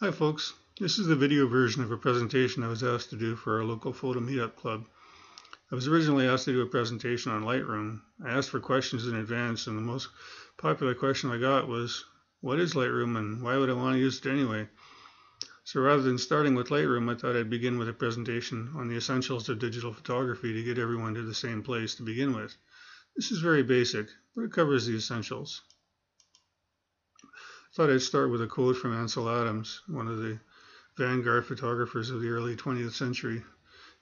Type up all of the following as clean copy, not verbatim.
Hi folks, this is the video version of a presentation I was asked to do for our local photo meetup club. I was originally asked to do a presentation on Lightroom. I asked for questions in advance, and the most popular question I got was, what is Lightroom and why would I want to use it anyway? So rather than starting with Lightroom, I thought I'd begin with a presentation on the essentials of digital photography to get everyone to the same place to begin with. This is very basic, but it covers the essentials. I thought I'd start with a quote from Ansel Adams, one of the vanguard photographers of the early 20th century.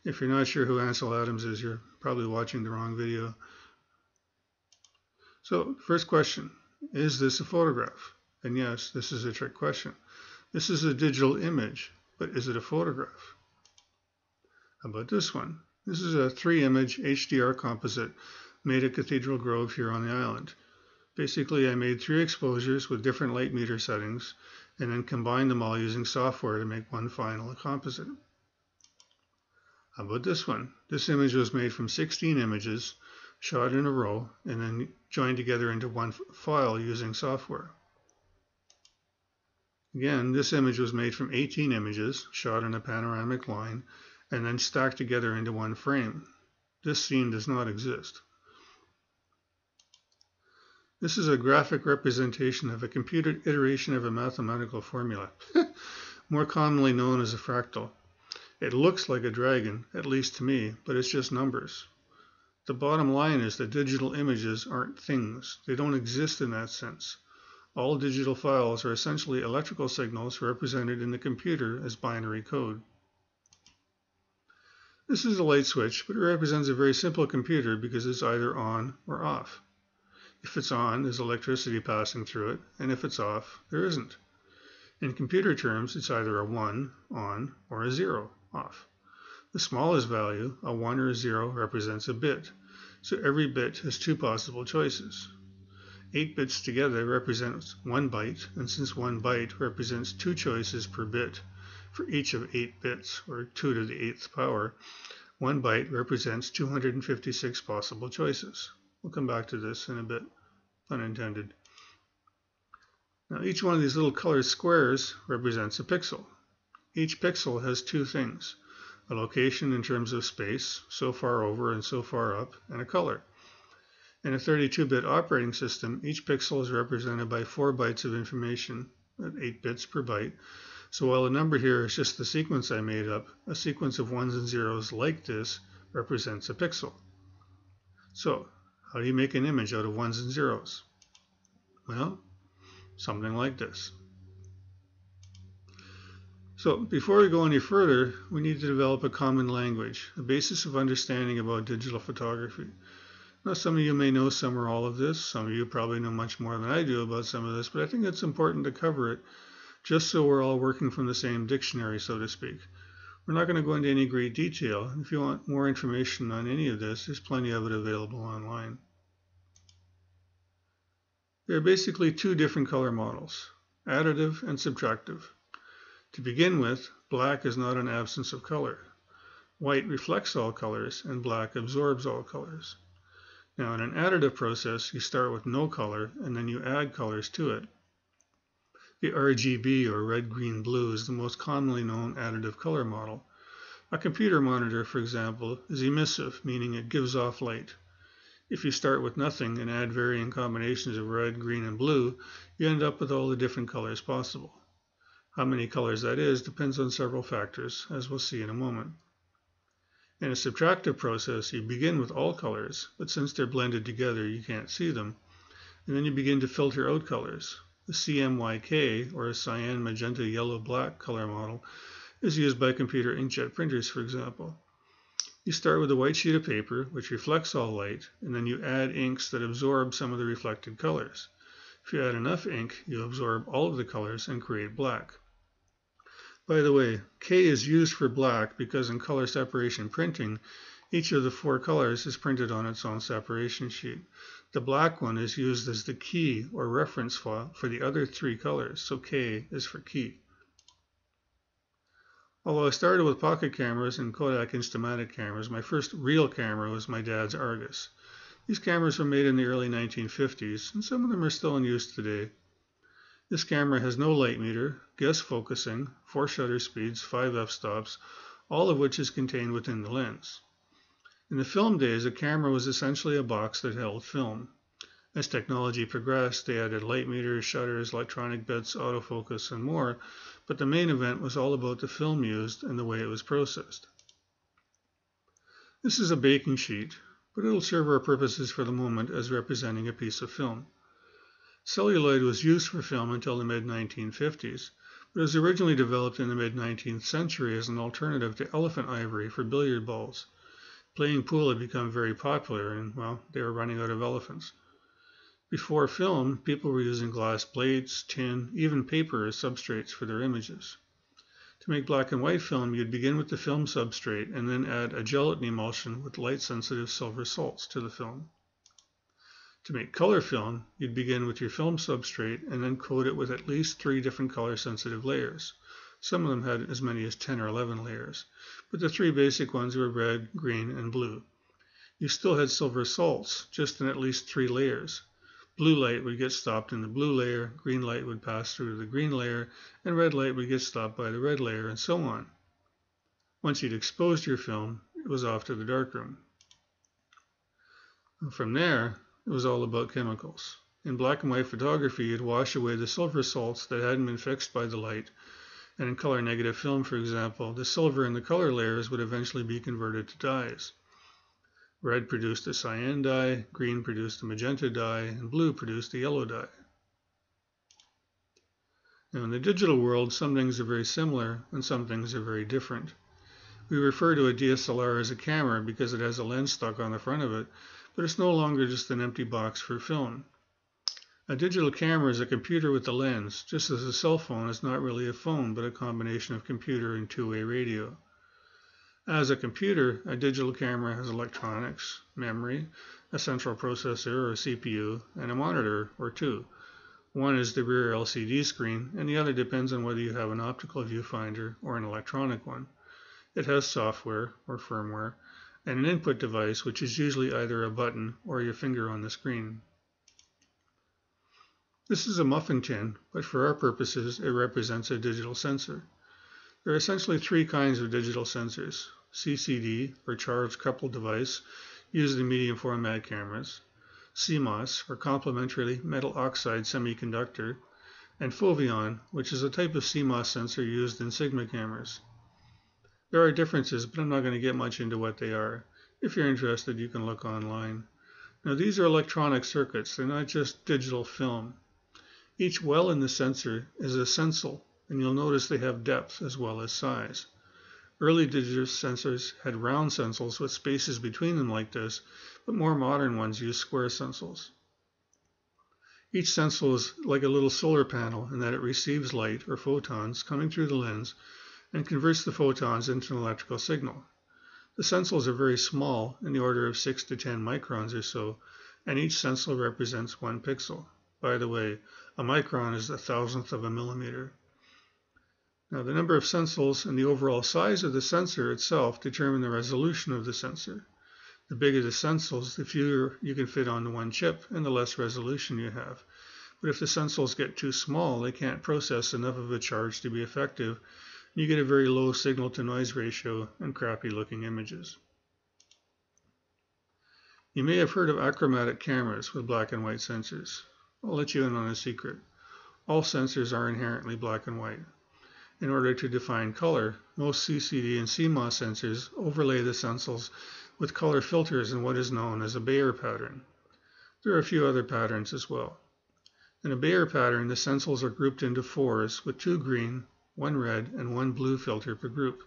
If you're not sure who Ansel Adams is, you're probably watching the wrong video. So, first question, is this a photograph? And yes, this is a trick question. This is a digital image, but is it a photograph? How about this one? This is a 3-image HDR composite made at Cathedral Grove here on the island. Basically, I made 3 exposures with different light meter settings and then combined them all using software to make one final composite. How about this one? This image was made from 16 images shot in a row and then joined together into one file using software. Again, this image was made from 18 images shot in a panoramic line and then stacked together into one frame. This scene does not exist. This is a graphic representation of a computer iteration of a mathematical formula, more commonly known as a fractal. It looks like a dragon, at least to me, but it's just numbers. The bottom line is that digital images aren't things. They don't exist in that sense. All digital files are essentially electrical signals represented in the computer as binary code. This is a light switch, but it represents a very simple computer because it's either on or off. If it's on, there's electricity passing through it, and if it's off, there isn't. In computer terms, it's either a 1, on, or a 0, off. The smallest value, a 1 or a 0, represents a bit, so every bit has 2 possible choices. 8 bits together represents 1 byte, and since 1 byte represents 2 choices per bit for each of 8 bits, or 2 to the 8th power, 1 byte represents 256 possible choices. We'll come back to this in a bit, pun intended. Now each one of these little colored squares represents a pixel. Each pixel has 2 things, a location in terms of space, so far over and so far up, and a color. In a 32-bit operating system, each pixel is represented by 4 bytes of information at 8 bits per byte. So while the number here is just the sequence I made up, a sequence of 1s and 0s like this represents a pixel. So, how do you make an image out of 1s and 0s? Well, something like this. So before we go any further, we need to develop a common language, a basis of understanding about digital photography. Now some of you may know some or all of this, some of you probably know much more than I do about some of this, but I think it's important to cover it just so we're all working from the same dictionary, so to speak. We're not going to go into any great detail. If you want more information on any of this, there's plenty of it available online. There are basically 2 different color models, additive and subtractive. To begin with, black is not an absence of color. White reflects all colors and black absorbs all colors. Now in an additive process, you start with no color and then you add colors to it. The RGB, or red, green, blue, is the most commonly known additive color model. A computer monitor, for example, is emissive, meaning it gives off light. If you start with nothing and add varying combinations of red, green, and blue, you end up with all the different colors possible. How many colors that is depends on several factors, as we'll see in a moment. In a subtractive process, you begin with all colors, but since they're blended together, you can't see them, and then you begin to filter out colors. The CMYK, or cyan, magenta, yellow, black color model, is used by computer inkjet printers, for example. You start with a white sheet of paper, which reflects all light, and then you add inks that absorb some of the reflected colors. If you add enough ink, you absorb all of the colors and create black. By the way, K is used for black because in color separation printing, each of the 4 colors is printed on its own separation sheet. The black one is used as the key or reference file for the other 3 colors, so K is for key. Although I started with pocket cameras and Kodak Instamatic cameras, my first real camera was my dad's Argus. These cameras were made in the early 1950s, and some of them are still in use today. This camera has no light meter, guess focusing, 4 shutter speeds, 5 f-stops, all of which is contained within the lens. In the film days, a camera was essentially a box that held film. As technology progressed, they added light meters, shutters, electronic bits, autofocus, and more, but the main event was all about the film used and the way it was processed. This is a baking sheet, but it'll serve our purposes for the moment as representing a piece of film. Celluloid was used for film until the mid-1950s, but was originally developed in the mid-19th century as an alternative to elephant ivory for billiard balls. Playing pool had become very popular and, well, they were running out of elephants. Before film, people were using glass plates, tin, even paper as substrates for their images. To make black and white film, you'd begin with the film substrate and then add a gelatin emulsion with light-sensitive silver salts to the film. To make color film, you'd begin with your film substrate and then coat it with at least 3 different color-sensitive layers. Some of them had as many as 10 or 11 layers, but the 3 basic ones were red, green, and blue. You still had silver salts, just in at least 3 layers. Blue light would get stopped in the blue layer, green light would pass through to the green layer, and red light would get stopped by the red layer, and so on. Once you'd exposed your film, it was off to the darkroom. And from there, it was all about chemicals. In black and white photography, you'd wash away the silver salts that hadn't been fixed by the light, and in color negative film, for example, the silver in the color layers would eventually be converted to dyes. Red produced a cyan dye, green produced a magenta dye, and blue produced a yellow dye. Now, in the digital world, some things are very similar and some things are very different. We refer to a DSLR as a camera because it has a lens stuck on the front of it, but it's no longer just an empty box for film. A digital camera is a computer with a lens, just as a cell phone is not really a phone but a combination of computer and two-way radio. As a computer, a digital camera has electronics, memory, a central processor or CPU, and a monitor or 2. One is the rear LCD screen, and the other depends on whether you have an optical viewfinder or an electronic one. It has software or firmware, and an input device, which is usually either a button or your finger on the screen. This is a muffin tin, but for our purposes, it represents a digital sensor. There are essentially 3 kinds of digital sensors: CCD, or charge coupled device, used in medium format cameras, CMOS, or complementary metal oxide semiconductor, and Foveon, which is a type of CMOS sensor used in Sigma cameras. There are differences, but I'm not going to get much into what they are. If you're interested, you can look online. Now, these are electronic circuits. They're not just digital film. Each well in the sensor is a sensel, and you'll notice they have depth as well as size. Early digital sensors had round sensels with spaces between them like this, but more modern ones use square sensels. Each sensel is like a little solar panel in that it receives light or photons coming through the lens and converts the photons into an electrical signal. The sensels are very small, in the order of 6 to 10 microns or so, and each sensel represents 1 pixel. By the way, a micron is 1,000th of a millimeter. Now, the number of sensors and the overall size of the sensor itself determine the resolution of the sensor. The bigger the sensors, the fewer you can fit onto 1 chip and the less resolution you have. But if the sensors get too small, they can't process enough of a charge to be effective, and you get a very low signal-to-noise ratio and crappy-looking images. You may have heard of achromatic cameras with black and white sensors. I'll let you in on a secret. All sensors are inherently black and white. In order to define color, most CCD and CMOS sensors overlay the sensors with color filters in what is known as a Bayer pattern. There are a few other patterns as well. In a Bayer pattern, the sensors are grouped into 4s with 2 green, 1 red, and 1 blue filter per group.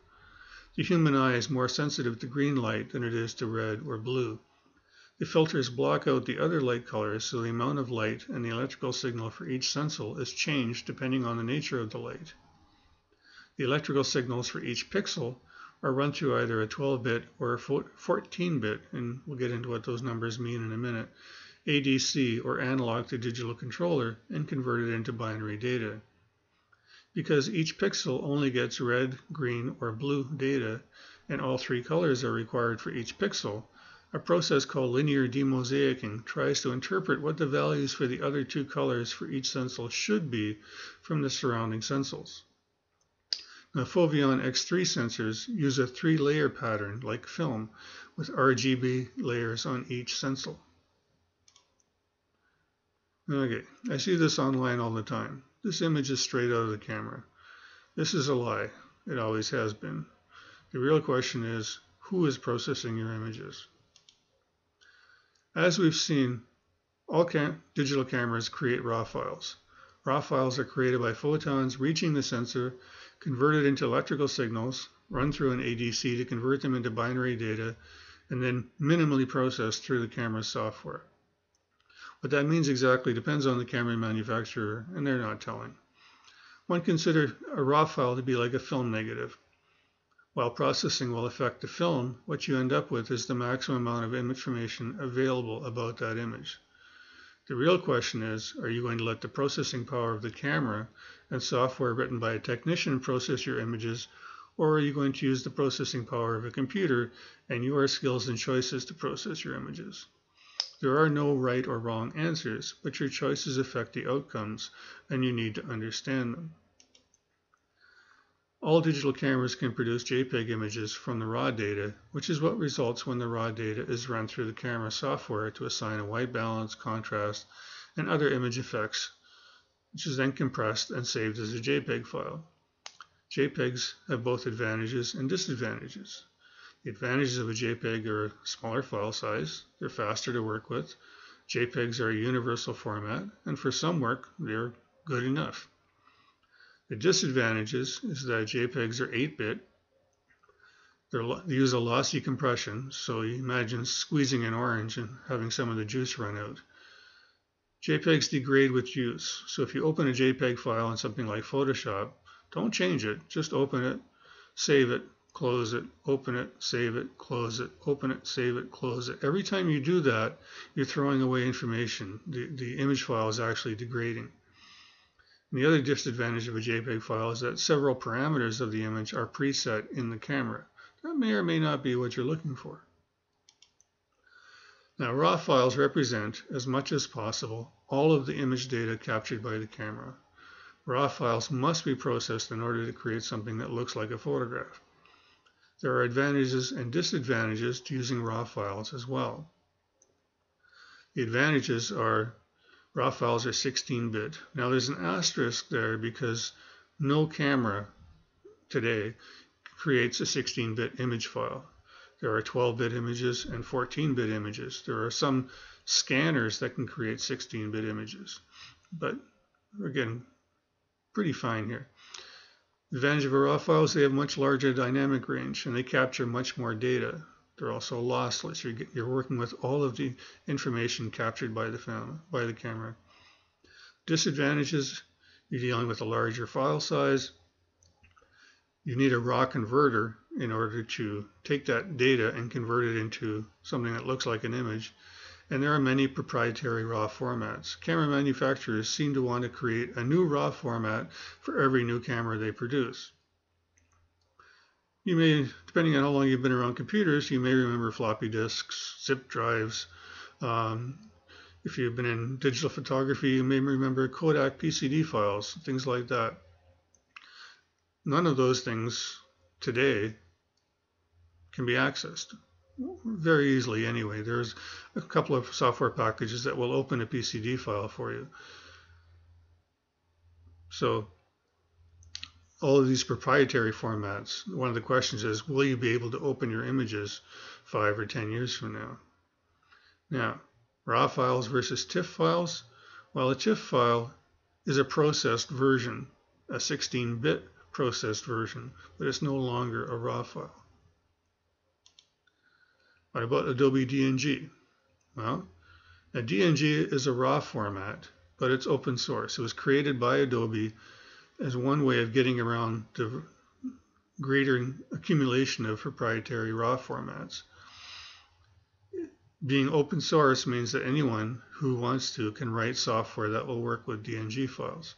The human eye is more sensitive to green light than it is to red or blue. The filters block out the other light colors, so the amount of light and the electrical signal for each sensor is changed depending on the nature of the light. The electrical signals for each pixel are run through either a 12-bit or a 14-bit, and we'll get into what those numbers mean in a minute, ADC or analog to digital controller, and converted into binary data. Because each pixel only gets red, green, or blue data, and all 3 colors are required for each pixel, a process called linear demosaicing tries to interpret what the values for the other two colors for each sensel should be from the surrounding sensels. Now, Foveon X3 sensors use a three-layer pattern like film with RGB layers on each sensel. Okay, I see this online all the time. This image is straight out of the camera. This is a lie. It always has been. The real question is, who is processing your images? As we've seen, all digital cameras create raw files. Raw files are created by photons reaching the sensor, converted into electrical signals, run through an ADC to convert them into binary data, and then minimally processed through the camera's software. What that means exactly depends on the camera manufacturer, and they're not telling. One considers a raw file to be like a film negative. While processing will affect the film, what you end up with is the maximum amount of information available about that image. The real question is, are you going to let the processing power of the camera and software written by a technician process your images, or are you going to use the processing power of a computer and your skills and choices to process your images? There are no right or wrong answers, but your choices affect the outcomes, and you need to understand them. All digital cameras can produce JPEG images from the raw data, which is what results when the raw data is run through the camera software to assign a white balance, contrast, and other image effects, which is then compressed and saved as a JPEG file. JPEGs have both advantages and disadvantages. The advantages of a JPEG are smaller file size, they're faster to work with, JPEGs are a universal format, and for some work, they're good enough. The disadvantages is that JPEGs are 8-bit. They use a lossy compression, so you imagine squeezing an orange and having some of the juice run out. JPEGs degrade with use, so if you open a JPEG file in something like Photoshop, don't change it, just open it, save it, close it, open it, save it, close it, open it, save it, close it. Every time you do that, you're throwing away information. The image file is actually degrading. And the other disadvantage of a JPEG file is that several parameters of the image are preset in the camera. That may or may not be what you're looking for. Now, raw files represent, as much as possible, all of the image data captured by the camera. Raw files must be processed in order to create something that looks like a photograph. There are advantages and disadvantages to using raw files as well. The advantages are raw files are 16-bit. Now there's an asterisk there because no camera today creates a 16-bit image file. There are 12-bit images and 14-bit images. There are some scanners that can create 16-bit images, but we're getting pretty fine here. The advantage of a raw file is they have much larger dynamic range and they capture much more data. They're also lossless. You're working with all of the information captured by the camera. Disadvantages, you're dealing with a larger file size. You need a raw converter in order to take that data and convert it into something that looks like an image. And there are many proprietary raw formats. Camera manufacturers seem to want to create a new raw format for every new camera they produce. You may, depending on how long you've been around computers, you may remember floppy disks, zip drives. If you've been in digital photography, you may remember Kodak PCD files, things like that. None of those things today can be accessed very easily anyway. There's a couple of software packages that will open a PCD file for you. So all of these proprietary formats, one of the questions is, will you be able to open your images 5 or 10 years from now? Now, raw files versus TIFF files. Well, a TIFF file is a processed version, a 16-bit processed version, but it's no longer a raw file. What about Adobe DNG? Well, now DNG is a raw format, but it's open source. It was created by Adobe as one way of getting around the greater accumulation of proprietary raw formats. Being open source means that anyone who wants to can write software that will work with DNG files.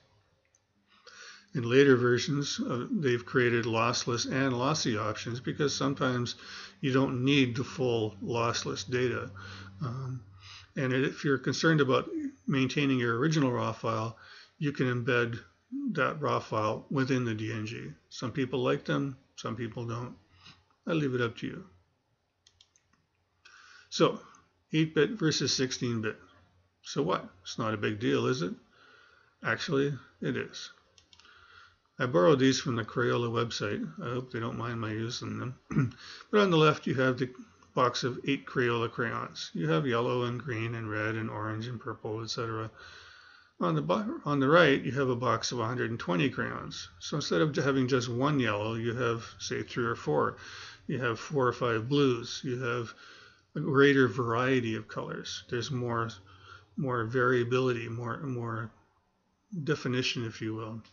In later versions, they've created lossless and lossy options because sometimes you don't need the full lossless data. And if you're concerned about maintaining your original RAW file, you can embed that RAW file within the DNG. Some people like them, some people don't. I leave it up to you. So 8-bit versus 16-bit. So what? It's not a big deal, is it? Actually, it is. I borrowed these from the Crayola website. I hope they don't mind my using them. But on the left, you have the box of 8 Crayola crayons. You have yellow and green and red and orange and purple, etc. On the right, you have a box of 120 crayons. So instead of having just one yellow, you have, say, 3 or 4. You have 4 or 5 blues. You have a greater variety of colors. There's more variability, more definition, if you will.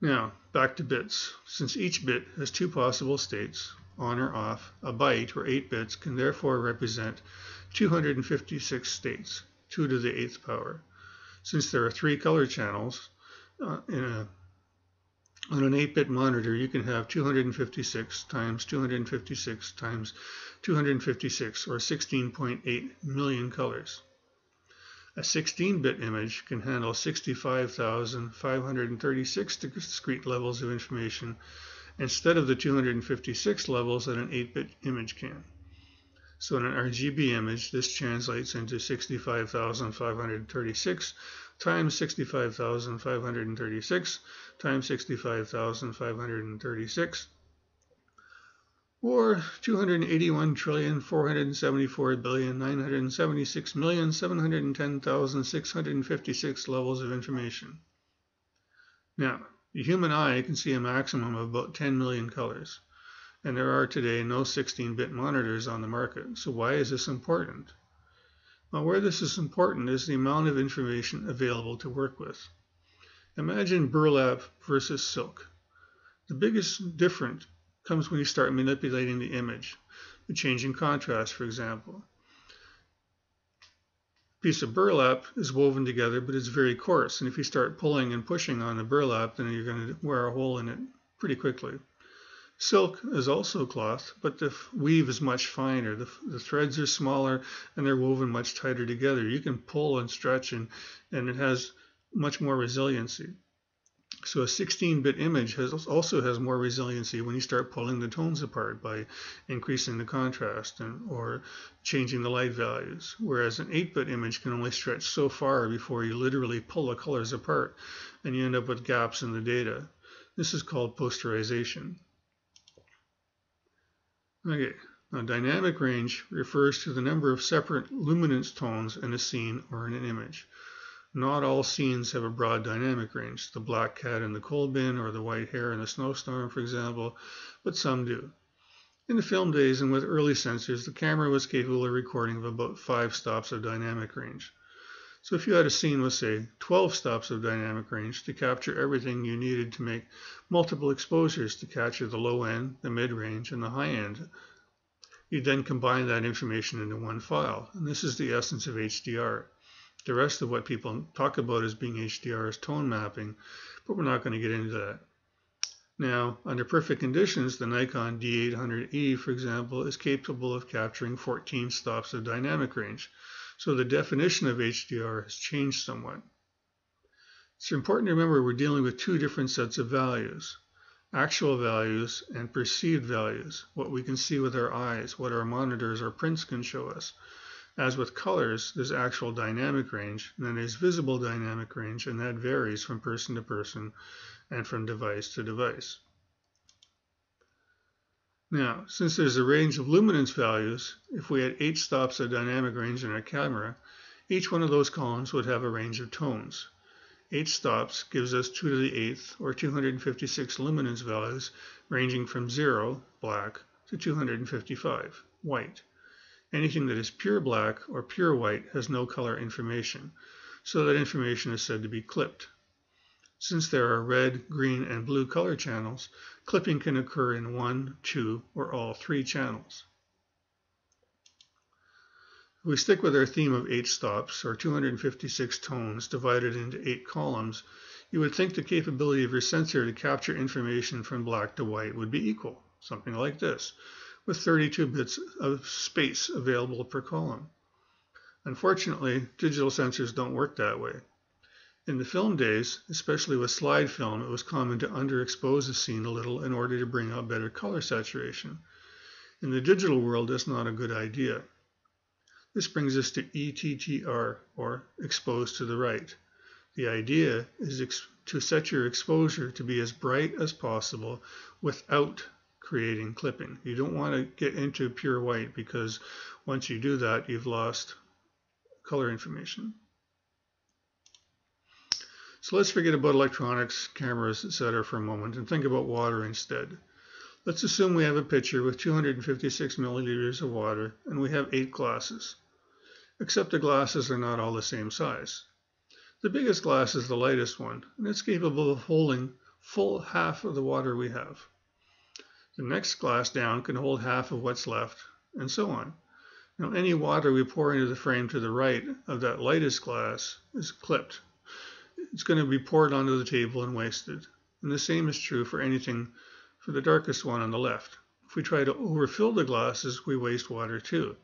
Now, back to bits. Since each bit has 2 possible states, on or off, a byte or 8 bits can therefore represent 256 states, 2 to the 8th power. Since there are 3 color channels, on an 8-bit monitor, you can have 256 times 256 times 256, or 16.8 million colors. A 16-bit image can handle 65,536 discrete levels of information instead of the 256 levels that an 8-bit image can. So in an RGB image, this translates into 65,536 times 65,536 times 65,536, or 281,474,976,710,656 levels of information. Now, the human eye can see a maximum of about 10 million colors, and there are today no 16-bit monitors on the market. So why is this important? Well, where this is important is the amount of information available to work with. Imagine burlap versus silk. The biggest difference comes when you start manipulating the image, the change in contrast, for example. A piece of burlap is woven together, but it's very coarse, and if you start pulling and pushing on the burlap, then you're going to wear a hole in it pretty quickly. Silk is also cloth, but the weave is much finer. The threads are smaller, and they're woven much tighter together. You can pull and stretch, and it has much more resiliency. So a 16-bit image also has more resiliency when you start pulling the tones apart by increasing the contrast or changing the light values, whereas an 8-bit image can only stretch so far before you literally pull the colors apart and you end up with gaps in the data. This is called posterization. Okay, now dynamic range refers to the number of separate luminance tones in a scene or in an image. Not all scenes have a broad dynamic range, the black cat in the coal bin or the white hare in the snowstorm, for example, but some do. In the film days and with early sensors, the camera was capable of recording of about 5 stops of dynamic range. So if you had a scene with, say, 12 stops of dynamic range to capture everything you needed to make multiple exposures to capture the low end, the mid-range, and the high end, you then combine that information into one file. And this is the essence of HDR. The rest of what people talk about as being HDR is tone mapping, but we're not going to get into that. Now, under perfect conditions, the Nikon D800E, for example, is capable of capturing 14 stops of dynamic range. So the definition of HDR has changed somewhat. It's important to remember we're dealing with 2 different sets of values: actual values and perceived values, what we can see with our eyes, what our monitors or prints can show us. As with colors, there's actual dynamic range, and then there's visible dynamic range, and that varies from person to person and from device to device. Now, since there's a range of luminance values, if we had 8 stops of dynamic range in our camera, each one of those columns would have a range of tones. 8 stops gives us 2 to the 8th, or 256 luminance values, ranging from 0, black, to 255, white. Anything that is pure black or pure white has no color information, so that information is said to be clipped. Since there are red, green, and blue color channels, clipping can occur in 1, 2, or all 3 channels. If we stick with our theme of 8 stops, or 256 tones divided into 8 columns, You would think the capability of your sensor to capture information from black to white would be equal, something like this, with 32 bits of space available per column. Unfortunately, digital sensors don't work that way. In the film days, especially with slide film, it was common to underexpose a scene a little in order to bring out better color saturation. In the digital world, that's not a good idea. This brings us to ETTR, or exposed to the right. The idea is to set your exposure to be as bright as possible without creating clipping. You don't want to get into pure white, because once you do that, you've lost color information. So let's forget about electronics, cameras, etc. for a moment and think about water instead. Let's assume we have a pitcher with 256 milliliters of water and we have 8 glasses, except the glasses are not all the same size. The biggest glass is the lightest one, and it's capable of holding full half of the water we have. The next glass down can hold half of what's left, and so on. Now, any water we pour into the frame to the right of that lightest glass is clipped. It's going to be poured onto the table and wasted. And the same is true for anything for the darkest one on the left. If we try to overfill the glasses, we waste water too.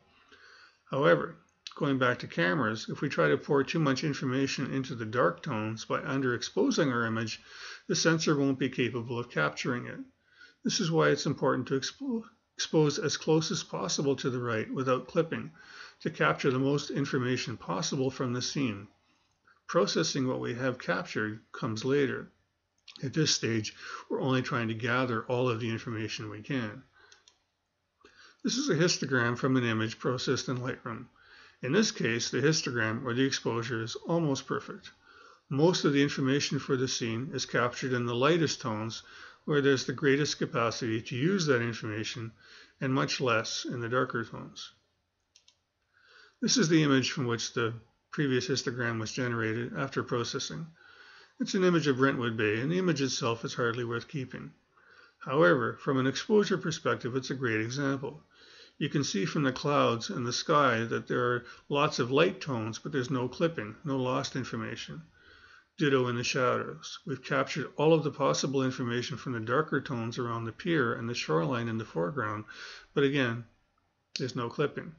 However, going back to cameras, if we try to pour too much information into the dark tones by underexposing our image, the sensor won't be capable of capturing it. This is why it's important to expose as close as possible to the right without clipping, to capture the most information possible from the scene. Processing what we have captured comes later. At this stage, we're only trying to gather all of the information we can. This is a histogram from an image processed in Lightroom. In this case, the histogram or the exposure is almost perfect. Most of the information for the scene is captured in the lightest tones, where there's the greatest capacity to use that information, and much less in the darker tones. This is the image from which the previous histogram was generated after processing. It's an image of Brentwood Bay, and the image itself is hardly worth keeping. However, from an exposure perspective, it's a great example. You can see from the clouds and the sky that there are lots of light tones, but there's no clipping, no lost information. Ditto in the shadows. We've captured all of the possible information from the darker tones around the pier and the shoreline in the foreground, but again, there's no clipping.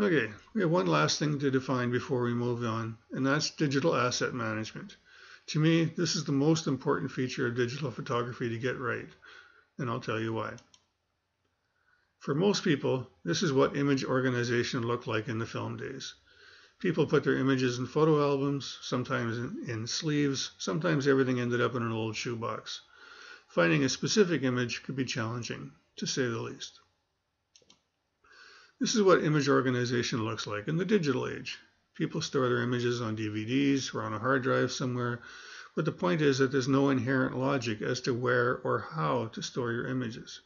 Okay, we have one last thing to define before we move on, and that's digital asset management. To me, this is the most important feature of digital photography to get right, and I'll tell you why. For most people, this is what image organization looked like in the film days. People put their images in photo albums, sometimes in sleeves, sometimes everything ended up in an old shoebox. Finding a specific image could be challenging, to say the least. This is what image organization looks like in the digital age. People store their images on DVDs or on a hard drive somewhere, but the point is that there's no inherent logic as to where or how to store your images.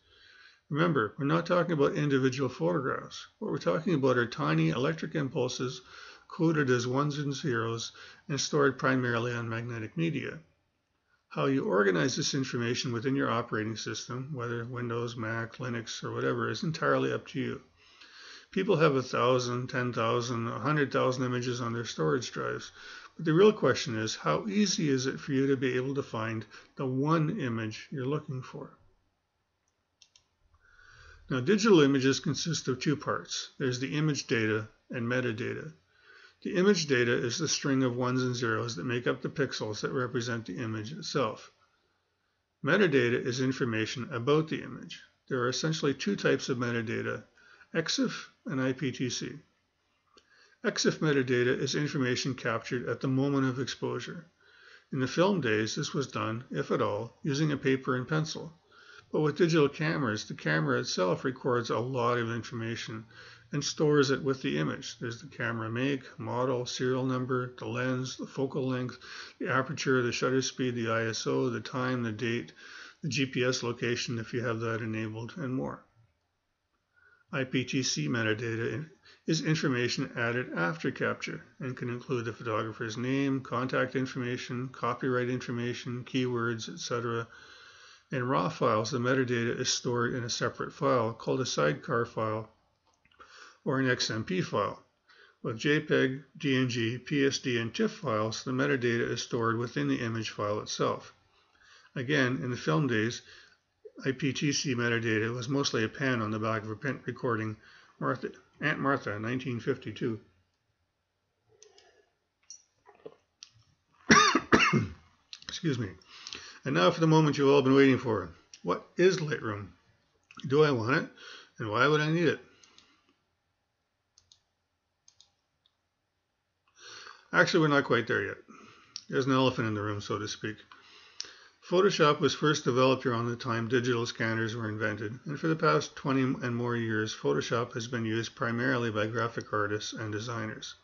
Remember, we're not talking about individual photographs. What we're talking about are tiny electric impulses coded as ones and zeros and stored primarily on magnetic media. How you organize this information within your operating system, whether Windows, Mac, Linux, or whatever, is entirely up to you. People have 1,000, 10,000, 100,000 images on their storage drives. But the real question is, how easy is it for you to be able to find the one image you're looking for? Now, digital images consist of two parts. There's the image data and metadata. The image data is the string of ones and zeros that make up the pixels that represent the image itself. Metadata is information about the image. There are essentially two types of metadata: EXIF and IPTC. EXIF metadata is information captured at the moment of exposure. In the film days, this was done, if at all, using a paper and pencil. But with digital cameras, the camera itself records a lot of information and stores it with the image. There's the camera make, model, serial number, the lens, the focal length, the aperture, the shutter speed, the ISO, the time, the date, the GPS location if you have that enabled, and more. IPTC metadata is information added after capture and can include the photographer's name, contact information, copyright information, keywords, etc. In RAW files, the metadata is stored in a separate file called a sidecar file or an XMP file. With JPEG, DNG, PSD, and TIFF files, the metadata is stored within the image file itself. Again, in the film days, IPTC metadata was mostly a pen on the back of a print recording, Aunt Martha, 1952. Excuse me. And now for the moment you've all been waiting for. What is Lightroom? Do I want it? And why would I need it? Actually, we're not quite there yet. There's an elephant in the room, so to speak. Photoshop was first developed around the time digital scanners were invented, and for the past 20 and more years, Photoshop has been used primarily by graphic artists and designers.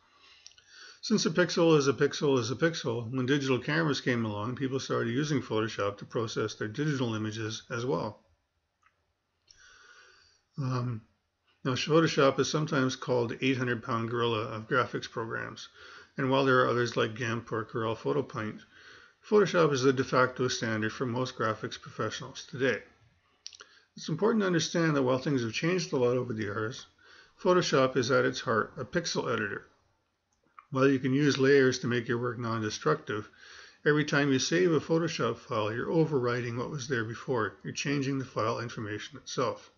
Since a pixel is a pixel is a pixel, when digital cameras came along, people started using Photoshop to process their digital images as well. Now, Photoshop is sometimes called the 800-pound gorilla of graphics programs. And while there are others like GIMP or Corel PhotoPaint, Photoshop is the de facto standard for most graphics professionals today. It's important to understand that while things have changed a lot over the years, Photoshop is at its heart a pixel editor. While you can use layers to make your work non-destructive, every time you save a Photoshop file, you're overwriting what was there before. You're changing the file information itself.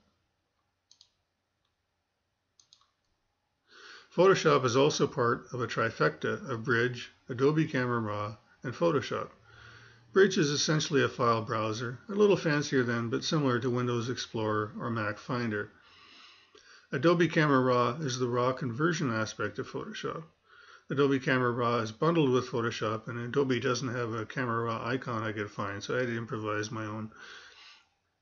Photoshop is also part of a trifecta of Bridge, Adobe Camera Raw, and Photoshop. Bridge is essentially a file browser, a little fancier than, but similar to Windows Explorer or Mac Finder. Adobe Camera Raw is the raw conversion aspect of Photoshop. Adobe Camera Raw is bundled with Photoshop, and Adobe doesn't have a Camera Raw icon I could find, so I had to improvise my own.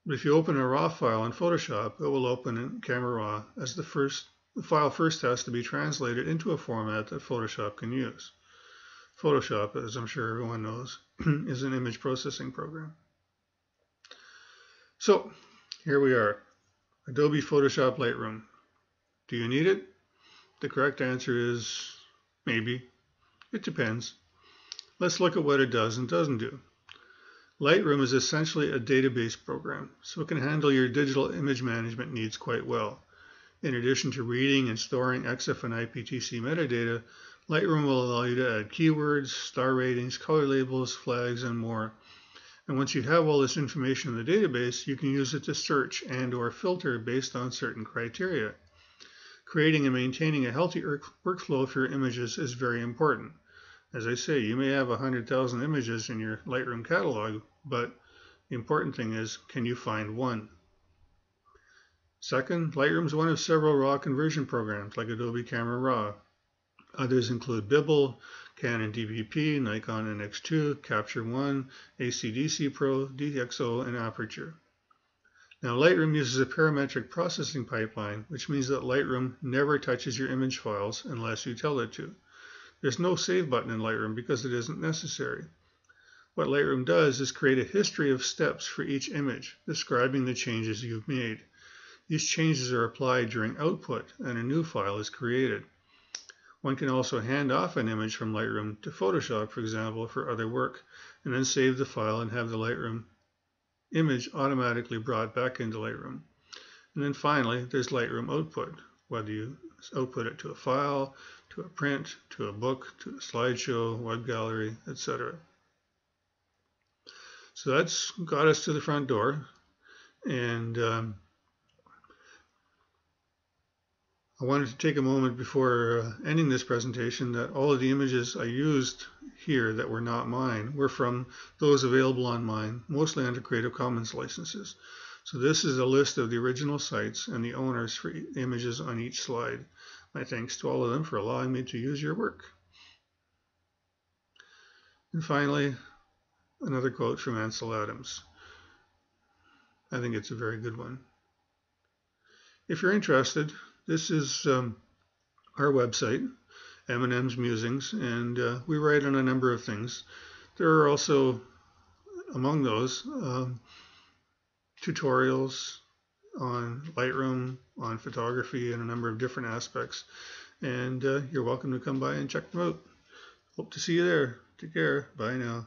But if you open a raw file in Photoshop, it will open in Camera Raw as the file first has to be translated into a format that Photoshop can use. Photoshop, as I'm sure everyone knows, is an image processing program. So here we are, Adobe Photoshop Lightroom. Do you need it? The correct answer is maybe. It depends. Let's look at what it does and doesn't do. Lightroom is essentially a database program, so it can handle your digital image management needs quite well. In addition to reading and storing EXIF and IPTC metadata, Lightroom will allow you to add keywords, star ratings, color labels, flags, and more. And once you have all this information in the database, you can use it to search and/or filter based on certain criteria. Creating and maintaining a healthy workflow for your images is very important. As I say, you may have 100,000 images in your Lightroom catalog, but the important thing is, can you find one? Second, Lightroom is one of several raw conversion programs like Adobe Camera Raw. Others include Bibble, Canon DPP, Nikon NX2, Capture One, ACDSee Pro, DxO, and Aperture. Now, Lightroom uses a parametric processing pipeline, which means that Lightroom never touches your image files unless you tell it to. There's no save button in Lightroom because it isn't necessary. What Lightroom does is create a history of steps for each image, describing the changes you've made. These changes are applied during output and a new file is created. One can also hand off an image from Lightroom to Photoshop, for example, for other work, and then save the file and have the Lightroom image automatically brought back into Lightroom. And then finally, there's Lightroom output, whether you output it to a file, to a print, to a book, to a slideshow, web gallery, etc. So that's got us to the front door, and I wanted to take a moment before ending this presentation that all of the images I used here that were not mine were from those available online, mostly under Creative Commons licenses. So this is a list of the original sites and the owners for images on each slide. My thanks to all of them for allowing me to use your work. And finally, another quote from Ansel Adams. I think it's a very good one. If you're interested, this is our website, M&M's Musings, and we write on a number of things. There are also, among those, tutorials on Lightroom, on photography, and a number of different aspects. And you're welcome to come by and check them out. Hope to see you there. Take care. Bye now.